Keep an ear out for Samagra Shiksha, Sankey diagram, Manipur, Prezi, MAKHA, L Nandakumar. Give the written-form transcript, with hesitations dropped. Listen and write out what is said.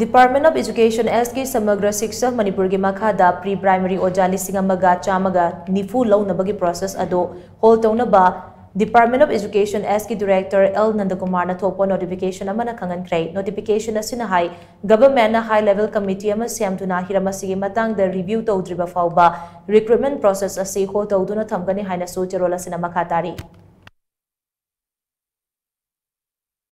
Department of Education SK Samagra Shiksha Manipur ge MAKHA da pre-primary OJA lising amaga chamaga nifu launabagi process ado hold taunaba Department of Education SK Director L Nandakumar na thopa notification amana khangan krai notification asina hai government na high level committee ama semtuna hiramasi ge matang da review tawdriba fauba recruitment process asi hold tawduna thamgani haina su charola sina MAKHA tari